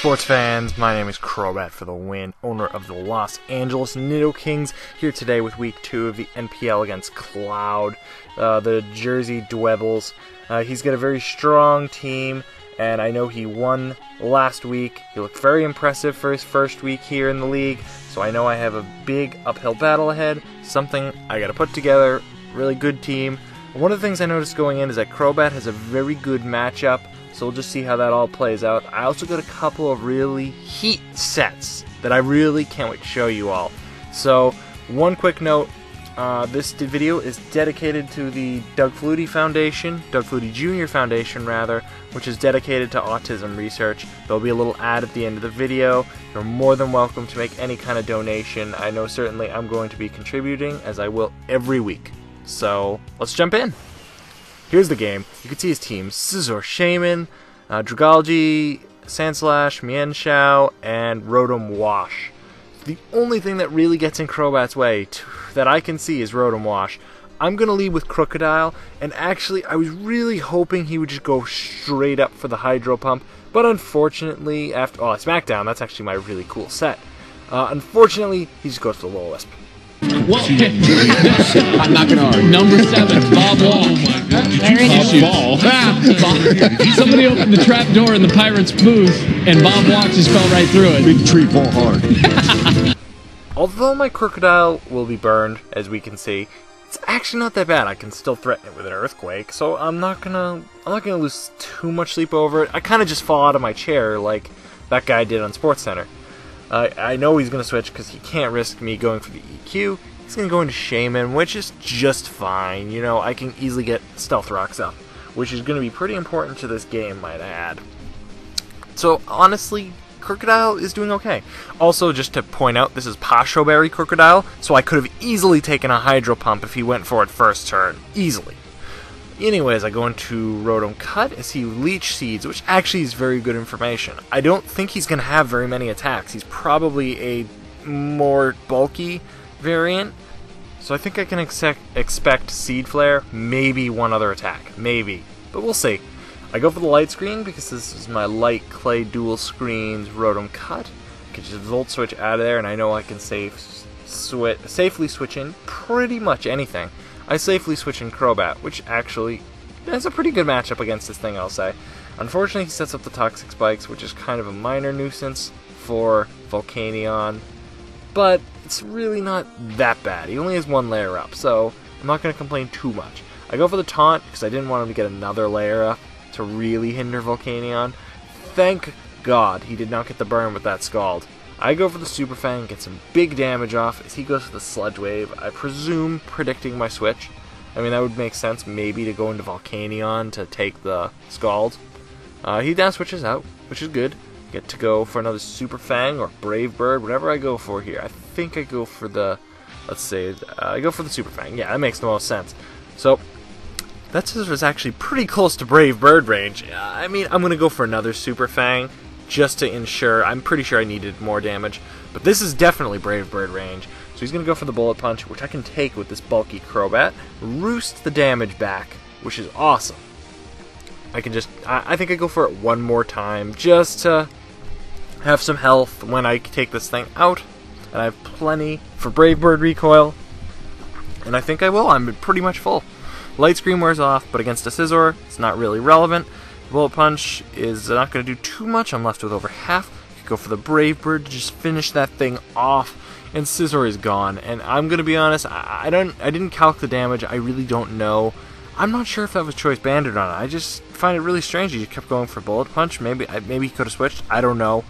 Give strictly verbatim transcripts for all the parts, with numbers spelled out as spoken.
sports fans, my name is Crobat for the win, owner of the Los Angeles Nido Kings, here today with week two of the N P L against Cloud, uh, the Jersey Dwebbles. Uh, he's got a very strong team, and I know he won last week. He looked very impressive for his first week here in the league, so I know I have a big uphill battle ahead, something I gotta put together, really good team. One of the things I noticed going in is that Crobat has a very good matchup, so we'll just see how that all plays out. I also got a couple of really heat sets that I really can't wait to show you all. So, one quick note, uh, this video is dedicated to the Doug Flutie Foundation, Doug Flutie Junior Foundation rather, which is dedicated to autism research. There'll be a little ad at the end of the video. You're more than welcome to make any kind of donation. I know certainly I'm going to be contributing, as I will every week. So, let's jump in. Here's the game. You can see his team. Scizor Shaman, uh, Dragalge, Sandslash, Mian Shao, and Rotom Wash. The only thing that really gets in Crobat's way to, that I can see is Rotom Wash. I'm going to lead with Krookodile, and actually I was really hoping he would just go straight up for the Hydro Pump, but unfortunately after... Oh, Smackdown, that's actually my really cool set. Uh, unfortunately, he just goes to the Lolisp. Well, I'm not gonna argue. Number seven, Bob Wall. Oh my God. Did you Bob Wall? Somebody opened the trap door in the Pirates' booth, and Bob Wall just fell right through it. Big tree fall hard. Although my Krookodile will be burned, as we can see, it's actually not that bad. I can still threaten it with an earthquake, so I'm not gonna, I'm not gonna lose too much sleep over it. I kind of just fall out of my chair like that guy did on SportsCenter. Uh, I know he's going to switch because he can't risk me going for the E Q. He's going to go into Shaman, which is just fine. You know, I can easily get Stealth Rocks up, which is going to be pretty important to this game, might I add. So, honestly, Krookodile is doing okay. Also, just to point out, this is Pashoberry Krookodile, so I could have easily taken a Hydro Pump if he went for it first turn. Easily. Anyways, I go into Rotom Cut as he Leech Seeds, which actually is very good information. I don't think he's going to have very many attacks. He's probably a more bulky variant, so I think I can ex expect Seed Flare, maybe one other attack, maybe, but we'll see. I go for the Light Screen because this is my Light Clay Dual Screens Rotom Cut. I can just Volt Switch out of there, and I know I can safe swi safely switch in pretty much anything. I safely switch in Crobat, which actually is a pretty good matchup against this thing, I'll say. Unfortunately, he sets up the Toxic Spikes, which is kind of a minor nuisance for Volcanion, but it's really not that bad. He only has one layer up, so I'm not going to complain too much. I go for the Taunt, because I didn't want him to get another layer up to really hinder Volcanion. Thank God he did not get the burn with that Scald. I go for the Super Fang, get some big damage off as he goes for the Sludge Wave, I presume predicting my switch. I mean, that would make sense, maybe, to go into Volcanion to take the Scald. Uh, he down switches out, which is good. Get to go for another Super Fang or Brave Bird, whatever I go for here. I think I go for the, let's see, uh, I go for the Super Fang. Yeah, that makes the most sense. So, that scissor is actually pretty close to Brave Bird range. Uh, I mean, I'm going to go for another Super Fang, just to ensure. I'm pretty sure I needed more damage, but this is definitely Brave Bird range, so he's going to go for the Bullet Punch, which I can take with this bulky Crobat, roost the damage back, which is awesome. I can just, I, I think I go for it one more time, just to have some health when I take this thing out, and I have plenty for Brave Bird recoil, and I think I will. I'm pretty much full. Light Screen wears off, but against a Scizor, it's not really relevant. Bullet Punch is not going to do too much. I'm left with over half. I could go for the Brave Bird to just finish that thing off, and Scizor is gone. And I'm going to be honest, I, I don't, I didn't calc the damage. I really don't know. I'm not sure if that was Choice Banned or not. I just find it really strange he kept going for Bullet Punch. Maybe, maybe he could have switched. I don't know.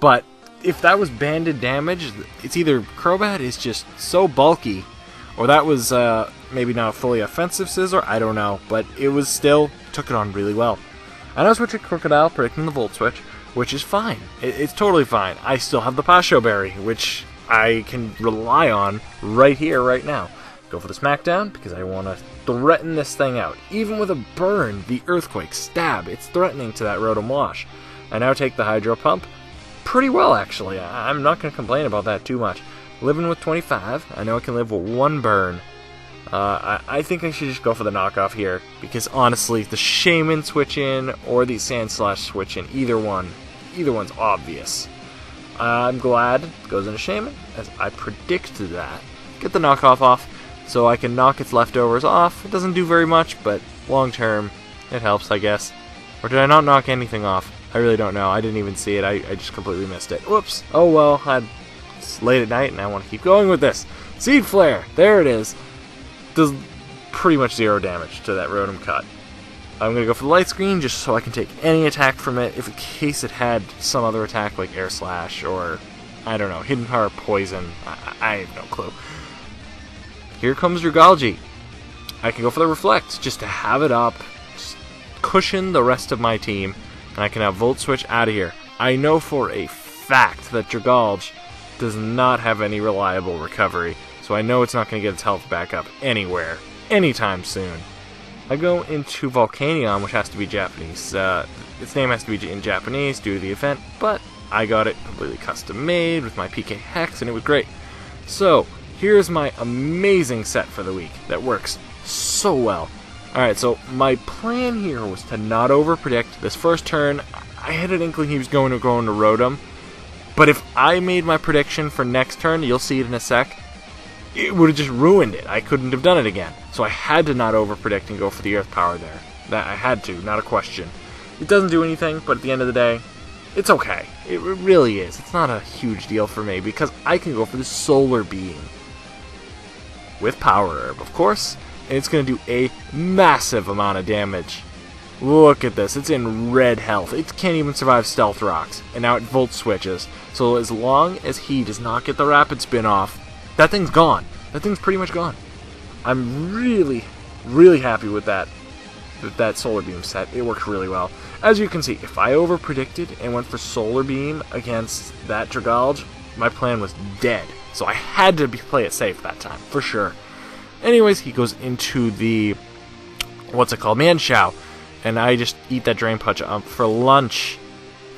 But if that was banded damage, it's either Crobat is just so bulky, or that was uh, maybe not a fully offensive Scizor. I don't know. But it was still took it on really well. And I switch to Krookodile, predicting the Volt Switch, which is fine. It, it's totally fine. I still have the Pashoberry, which I can rely on right here, right now. Go for the Smackdown, because I want to threaten this thing out. Even with a burn, the Earthquake, Stab, it's threatening to that Rotom Wash. I now take the Hydro Pump pretty well, actually. I, I'm not going to complain about that too much. Living with twenty-five, I know I can live with one burn. Uh, I, I think I should just go for the knockoff here, because honestly, the Shaman switch in or the Sandslash switch in, either one, either one's obvious. Uh, I'm glad it goes into Shaman, as I predicted that. Get the knockoff off, so I can knock its leftovers off. It doesn't do very much, but long term, it helps, I guess. Or did I not knock anything off? I really don't know. I didn't even see it. I, I just completely missed it. Whoops. Oh well, I, it's late at night, and I want to keep going with this. Seed Flare! There it is. Does pretty much zero damage to that Rotom cut. I'm going to go for the light screen just so I can take any attack from it, if in case it had some other attack like Air Slash or, I don't know, Hidden Power, Poison. I, I have no clue. Here comes Dragalge. I can go for the Reflect just to have it up, just cushion the rest of my team, and I can have Volt Switch out of here. I know for a fact that Dragalge does not have any reliable recovery, so I know it's not going to get its health back up anywhere, anytime soon. I go into Volcanion, which has to be Japanese. Uh, its name has to be in Japanese due to the event, but I got it completely custom made with my P K Hex, and it was great. So, here's my amazing set for the week that works so well. Alright, so my plan here was to not over-predict. This first turn, I had an inkling he was going to go into Rotom, but if I made my prediction for next turn, you'll see it in a sec, it would have just ruined it. I couldn't have done it again. So I had to not over-predict and go for the Earth Power there. That I had to, not a question. It doesn't do anything, but at the end of the day, it's okay. It really is. It's not a huge deal for me, because I can go for the Solar Beam with Power Herb, of course, and it's going to do a massive amount of damage. Look at this. It's in red health. It can't even survive Stealth Rocks, and now it Volt Switches. So as long as he does not get the Rapid Spin off, that thing's gone. That thing's pretty much gone. I'm really, really happy with that, with that Solar Beam set. It worked really well. As you can see, if I over-predicted and went for Solar Beam against that Dragalge, my plan was dead. So I had to be, play it safe that time, for sure. Anyways, he goes into the, what's it called, Manchao. And I just eat that Drain Punch up for lunch.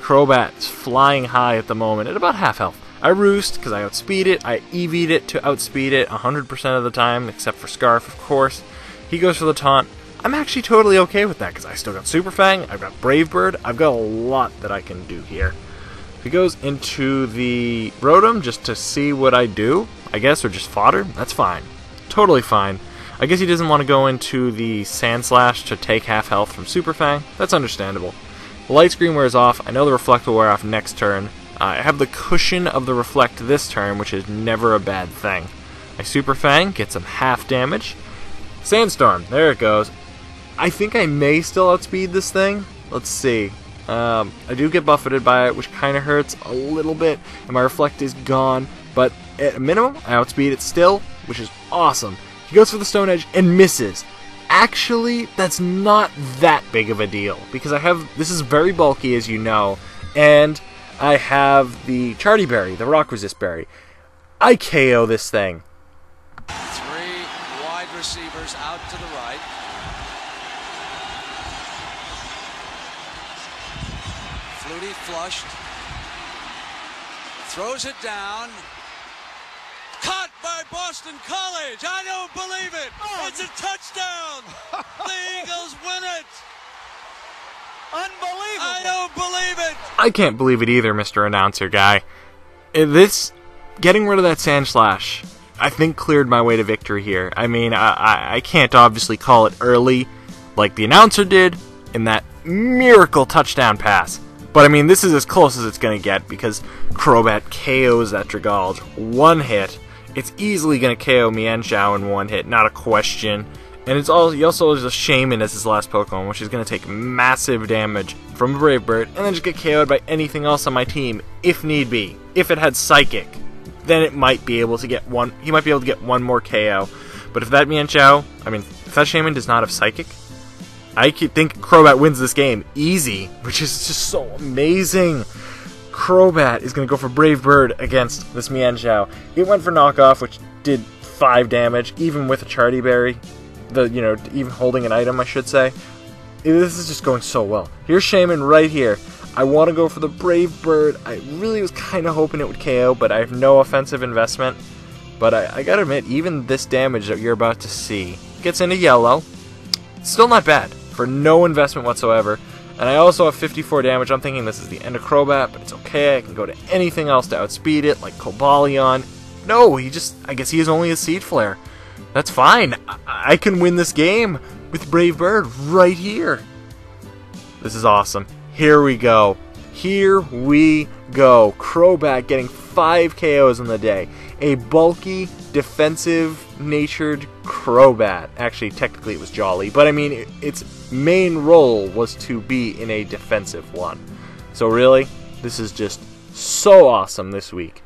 Crobat's flying high at the moment at about half health. I Roost, because I outspeed it. I E V'd it to outspeed it one hundred percent of the time, except for Scarf, of course. He goes for the Taunt. I'm actually totally okay with that, because I still got Super Fang, I've got Brave Bird, I've got a lot that I can do here. He goes into the Rotom just to see what I do, I guess, or just fodder. That's fine. Totally fine. I guess he doesn't want to go into the Sand Slash to take half health from Super Fang. That's understandable. The Light Screen wears off. I know the Reflect will wear off next turn. Uh, I have the cushion of the Reflect this turn, which is never a bad thing. My Super Fang gets some half damage. Sandstorm, there it goes. I think I may still outspeed this thing. Let's see. Um, I do get buffeted by it, which kind of hurts a little bit, and my Reflect is gone. But at a minimum, I outspeed it still, which is awesome. He goes for the Stone Edge and misses. Actually, that's not that big of a deal, because I have, this is very bulky, as you know, and I have the Chardy Berry, the Rock Resist Berry. I K O this thing. Three wide receivers out to the right. Flutie flushed. Throws it down. Caught by Boston College. I don't believe it. Oh. It's a touchdown. The Eagles win it. Unbelievable. I don't believe it. I can't believe it either, Mister Announcer Guy. This, getting rid of that Sand Slash, I think cleared my way to victory here. I mean, I, I can't obviously call it early like the announcer did in that miracle touchdown pass. But I mean, this is as close as it's going to get, because Crobat K Os that Dragalge. One hit. It's easily going to K O Mianxiao in one hit, not a question. And it's all, he also is a Shaman as his last Pokemon, which is going to take massive damage from Brave Bird, and then just get K O'd by anything else on my team, if need be. If it had Psychic, then it might be able to get one, he might be able to get one more K O. But if that Mianxiao, I mean, if that Shaman does not have Psychic, I think Crobat wins this game. Easy, which is just so amazing. Crobat is going to go for Brave Bird against this Mianxiao. It went for knockoff, which did five damage, even with a Chardy Berry. The, you know, even holding an item, I should say. This is just going so well. Here's Shaman right here. I want to go for the Brave Bird. I really was kind of hoping it would K O, but I have no offensive investment. But I, I gotta admit, even this damage that you're about to see gets into yellow. Still not bad for no investment whatsoever. And I also have fifty-four damage. I'm thinking this is the end of Crobat, but it's okay. I can go to anything else to outspeed it, like Kobalion. No, he just... I guess he is only a Seed Flare. That's fine. I, I can win this game with Brave Bird right here. This is awesome. Here we go. Here we go. Crobat getting five K Os in the day. A bulky, defensive-natured Crobat. Actually, technically it was Jolly, but I mean, it, its main role was to be in a defensive one. So really, this is just so awesome this week.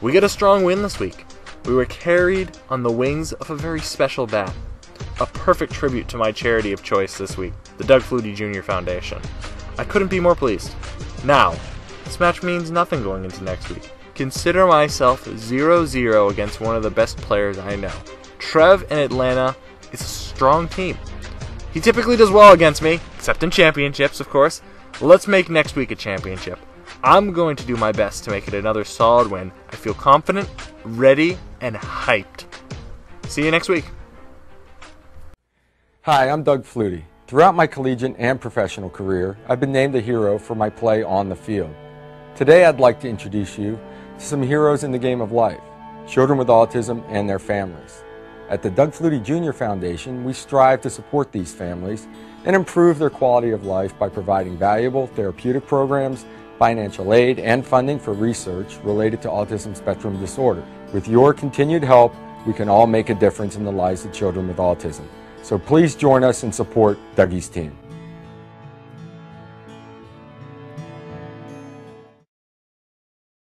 We get a strong win this week. We were carried on the wings of a very special bat. A perfect tribute to my charity of choice this week, the Doug Flutie, Junior Foundation. I couldn't be more pleased. Now, this match means nothing going into next week. Consider myself zero zero against one of the best players I know. Trev in Atlanta is a strong team. He typically does well against me, except in championships, of course. Let's make next week a championship. I'm going to do my best to make it another solid win. I feel confident, ready, and hyped. See you next week. Hi, I'm Doug Flutie. Throughout my collegiate and professional career, I've been named a hero for my play on the field. Today I'd like to introduce you to some heroes in the game of life, children with autism and their families. At the Doug Flutie Junior Foundation, we strive to support these families and improve their quality of life by providing valuable therapeutic programs, financial aid, and funding for research related to autism spectrum disorder. With your continued help, we can all make a difference in the lives of children with autism. So please join us and support Dougie's team.